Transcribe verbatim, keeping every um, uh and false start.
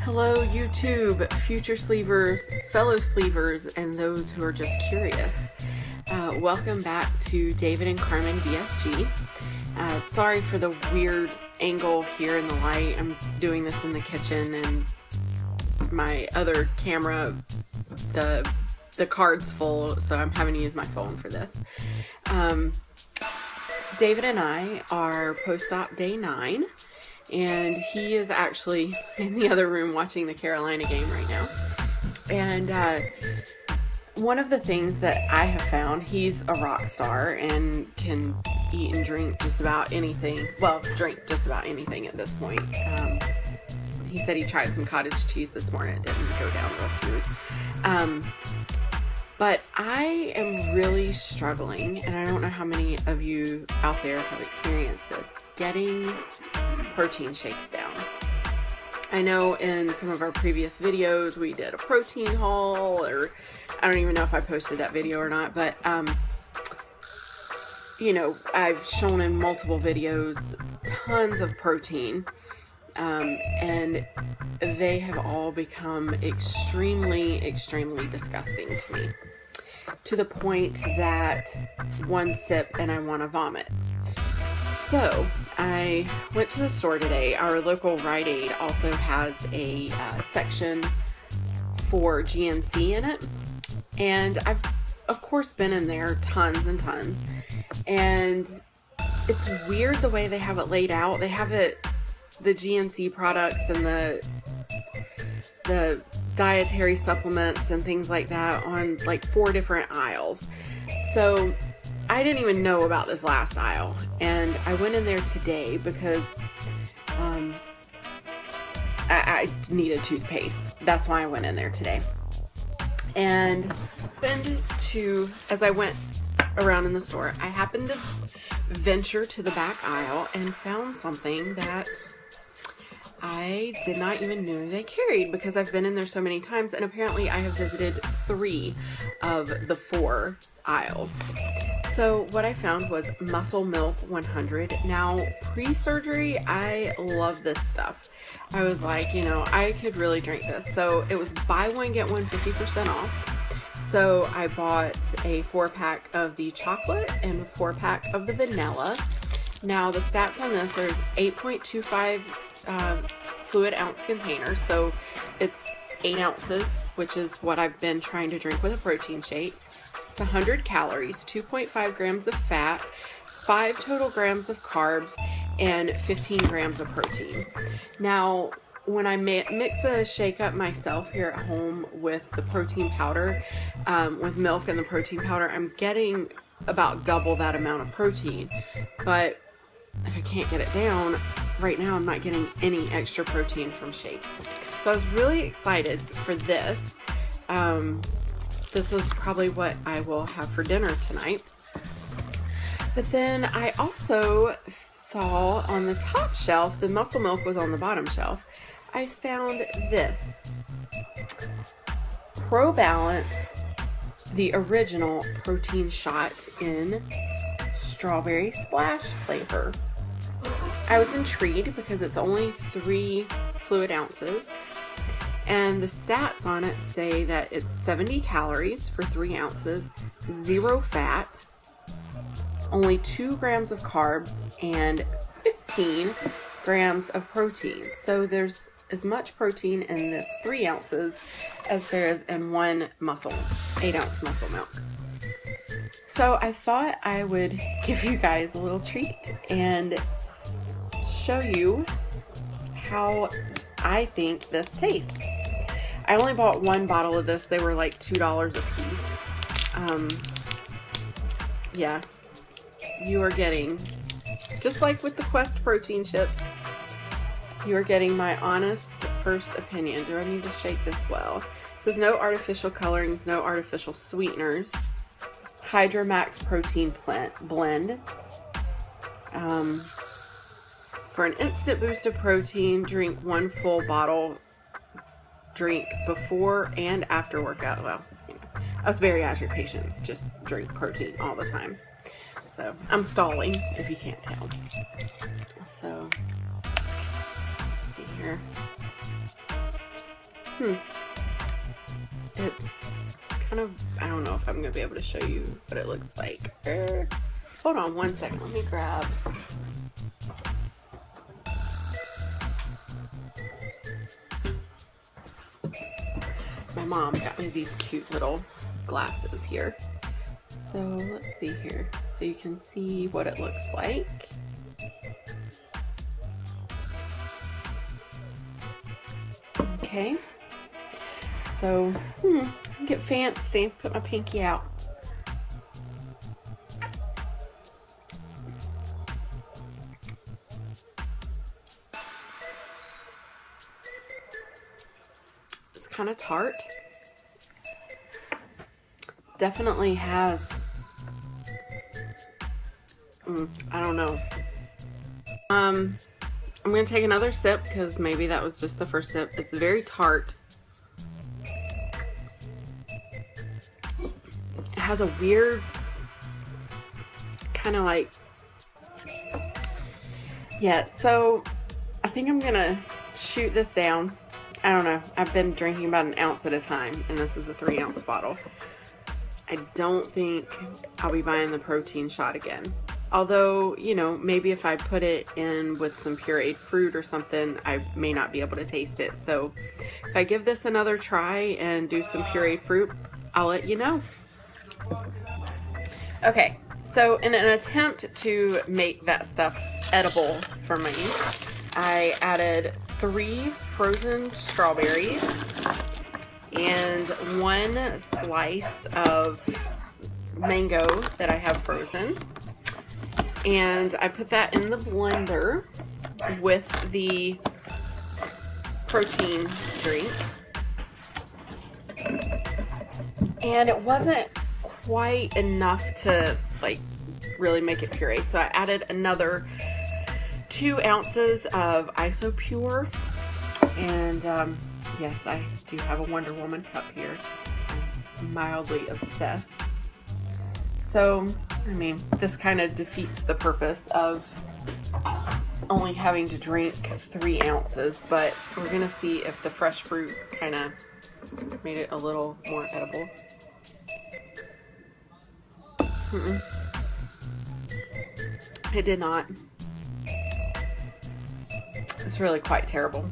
Hello YouTube, future sleevers, fellow sleevers, and those who are just curious. Uh, welcome back to David and Carmen V S G. Uh, sorry for the weird angle here in the light. I'm doing this in the kitchen and my other camera, the, the card's full, so I'm having to use my phone for this. Um, David and I are post-op day nine. And he is actually in the other room watching the Carolina game right now. And uh, one of the things that I have found, he's a rock star and can eat and drink just about anything. Well, drink just about anything at this point. Um, he said he tried some cottage cheese this morning. It didn't go down real smooth. Um, but I am really struggling, and I don't know how many of you out there have experienced this, getting protein shakes down. I know in some of our previous videos we did a protein haul, or I don't even know if I posted that video or not, but um, you know, I've shown in multiple videos tons of protein, um, and they have all become extremely, extremely disgusting to me, to the point that one sip and I want to vomit. So I went to the store today. Our local Rite Aid also has a uh, section for G N C in it. And I've, of course, been in there tons and tons. And it's weird the way they have it laid out. They have it, the G N C products and the, the dietary supplements and things like that on like four different aisles. So I didn't even know about this last aisle, and I went in there today because um, I, I needed toothpaste. That's why I went in there today. And happened to, as I went around in the store, I happened to venture to the back aisle and found something that I did not even know they carried, because I've been in there so many times, and apparently I have visited three of the four aisles. So what I found was Muscle Milk one hundred. Now, pre-surgery, I love this stuff. I was like, you know, I could really drink this. So it was buy one, get one fifty percent off. So I bought a four pack of the chocolate and a four pack of the vanilla. Now the stats on this are eight point two five Uh, fluid ounce container, so it's eight ounces, which is what I've been trying to drink with a protein shake. It's one hundred calories, two point five grams of fat, five total grams of carbs, and fifteen grams of protein. Now when I mix a shake up myself here at home with the protein powder, um, with milk and the protein powder, I'm getting about double that amount of protein, but if I can't get it down, right now I'm not getting any extra protein from shakes. So I was really excited for this. Um, this is probably what I will have for dinner tonight. But then I also saw on the top shelf, the Muscle Milk was on the bottom shelf, I found this. Pro Balance, the original protein shot in strawberry splash flavor. I was intrigued because it's only three fluid ounces, and the stats on it say that it's seventy calories for three ounces, zero fat, only two grams of carbs, and fifteen grams of protein. So there's as much protein in this three ounces as there is in one muscle, eight ounce Muscle Milk. So I thought I would give you guys a little treat and show you how I think this tastes. I only bought one bottle of this. They were like two dollars a piece. Um, yeah, you are getting, just like with the Quest protein chips, you are getting my honest first opinion. Do I need to shake this well? This is no artificial colorings, no artificial sweeteners. Hydra Max protein plant blend. Um, For an instant boost of protein, drink one full bottle, drink before and after workout. Well, you know, us bariatric patients just drink protein all the time. So I'm stalling, if you can't tell. So, let's see here. Hmm. It's kind of, I don't know if I'm going to be able to show you what it looks like. Er, hold on one second. Let me grab. My mom got me these cute little glasses here. So let's see here. So you can see what it looks like. Okay. So, hmm, get fancy, put my pinky out. It's kind of tart. Definitely has, mm, I don't know. Um, I'm gonna take another sip because maybe that was just the first sip. It's very tart. Has a weird kind of like, yeah, so I think I'm gonna shoot this down. I don't know, I've been drinking about an ounce at a time and this is a three ounce bottle. I don't think I'll be buying the protein shot again, although, you know, maybe if I put it in with some pureed fruit or something, I may not be able to taste it. So if I give this another try and do some pureed fruit, I'll let you know. Okay, so in an attempt to make that stuff edible for me, I added three frozen strawberries and one slice of mango that I have frozen. And I put that in the blender with the protein drink. And it wasn't quite enough to like really make it puree, so I added another two ounces of IsoPure, and um, yes, I do have a Wonder Woman cup here. I'm mildly obsessed. So, I mean, this kind of defeats the purpose of only having to drink three ounces, but we're gonna see if the fresh fruit kind of made it a little more edible. Mm-mm. It did not. It's really quite terrible.